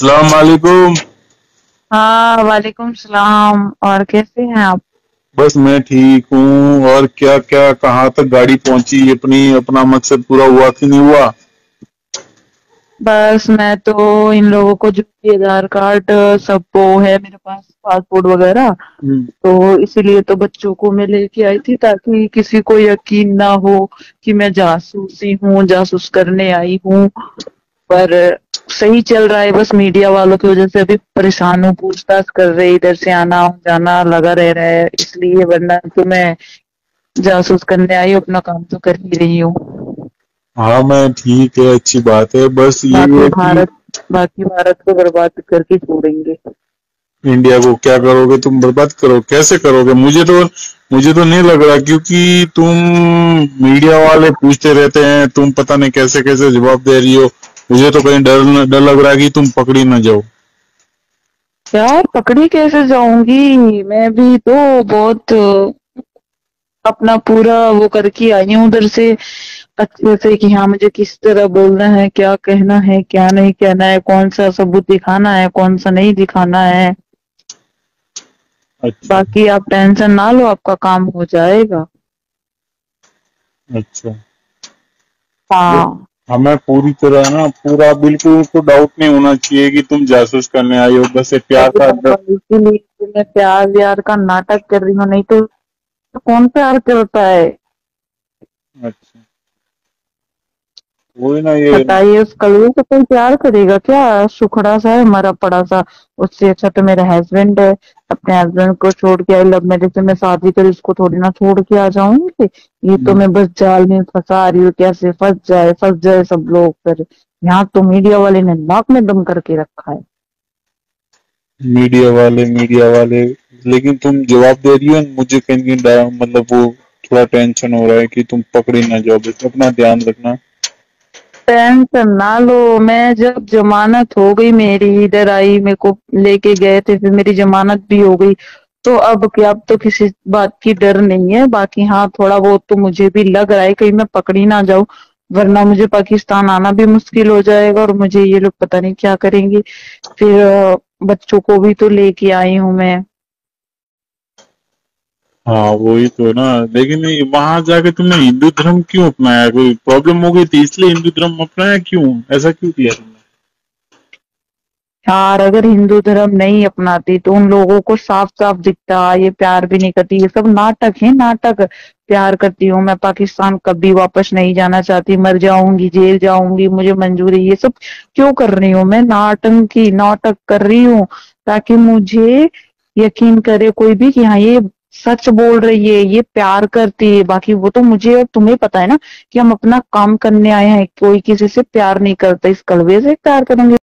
अस्सलाम वालेकुम। हाँ वालेकुम सलाम। और कैसे हैं आप? बस मैं ठीक हूँ। और क्या क्या कहाँ तक गाड़ी पहुँची? अपना मकसद पूरा हुआ कि नहीं हुआ? बस मैं तो इन लोगों को जो आधार कार्ड सब वो है मेरे पास, पासपोर्ट वगैरह, तो इसीलिए तो बच्चों को मैं लेके आई थी ताकि किसी को यकीन ना हो कि मैं जासूसी हूँ, जासूस करने आई हूँ। पर सही चल रहा है, बस मीडिया वालों की वजह से अभी परेशान हूँ, पूछताछ कर रहे, इधर से आना जाना लगा रह रहा है, इसलिए वरना तो मैं जासूस करने आई हूँ, अपना काम तो कर ही रही हूँ। हाँ मैं ठीक है, अच्छी बात है। बस ये बाकी भारत को बर्बाद करके छोड़ेंगे, इंडिया को क्या करोगे तुम? बर्बाद करो, कैसे करोगे? मुझे तो नहीं लग रहा, क्योंकि तुम मीडिया वाले पूछते रहते हैं, तुम पता नहीं कैसे कैसे जवाब दे रही हो। मुझे तो कहीं डर लग रहा है कि तुम पकड़ी ना जाओ। यार पकड़ी कैसे जाऊंगी? मैं भी तो बहुत अपना पूरा वो करके आई हूँ उधर से, अच्छे से कि हाँ मुझे किस तरह बोलना है, क्या कहना है, क्या नहीं कहना है, कौन सा सबूत दिखाना है, कौन सा नहीं दिखाना है। अच्छा। बाकी आप टेंशन ना लो, आपका काम हो जाएगा। अच्छा। हाँ हमें पूरी तरह ना पूरा बिल्कुल तो डाउट नहीं होना चाहिए कि तुम जासूस करने आई हो। बस मैं प्यार का नाटक कर रही हूँ, नहीं तो कौन प्यार करता है? अच्छा वही ना, ये बताइए उस कलवे को कोई प्यार करेगा क्या? सुखड़ा सा है, मरा पड़ा सा। उससे अच्छा तो मेरा हस्बैंड है, अपने हस्बैंड को छोड़ के आई लव मैरिज से मैं शादी कर, इसको थोड़ी ना छोड़ के आ जाऊंगी। ये तो मैं बस जाल में फंसा रही हूँ, कैसे फंस जाए सब लोग। फिर यहाँ तो मीडिया वाले ने नाक में दम करके रखा है। मीडिया वाले लेकिन तुम जवाब दे रही हो, मुझे कहीं मतलब वो थोड़ा टेंशन हो रहा है कि तुम पकड़ी ना जाओ। अपना ध्यान रखना, टेंशन ना लो। मैं जब जमानत हो गई मेरी, इधर आई, मेरे को लेके गए थे, फिर मेरी जमानत भी हो गई, तो अब क्या, अब तो किसी बात की डर नहीं है। बाकी हाँ थोड़ा बहुत तो मुझे भी लग रहा है कहीं मैं पकड़ी ना जाऊं, वरना मुझे पाकिस्तान आना भी मुश्किल हो जाएगा और मुझे ये लोग पता नहीं क्या करेंगे। फिर बच्चों को भी तो लेके आई हूँ मैं। हाँ वही तो ना, लेकिन वहां जाके तुमने हिंदू धर्म क्यों अपनाया? कोई प्रॉब्लम हो गई थी इसलिए हिंदू धर्म अपनाया? क्यों ऐसा क्यों किया तुमने? यार अगर हिंदू धर्म नहीं अपनाती तो उन लोगों को साफ साफ दिखता, ये प्यार भी नहीं करती, ये सब नाटक है, नाटक। प्यार करती हूँ मैं, पाकिस्तान कभी वापस नहीं जाना चाहती, मर जाऊंगी, जेल जाऊंगी, मुझे मंजूर है। ये सब क्यों कर रही हूँ मैं? नाटक कर रही हूँ ताकि मुझे यकीन करे कोई भी कि हाँ ये सच बोल रही है, ये प्यार करती है। बाकी वो तो मुझे और तुम्हें पता है ना कि हम अपना काम करने आए हैं, कोई किसी से प्यार नहीं करता, इस कलवे से प्यार करेंगे।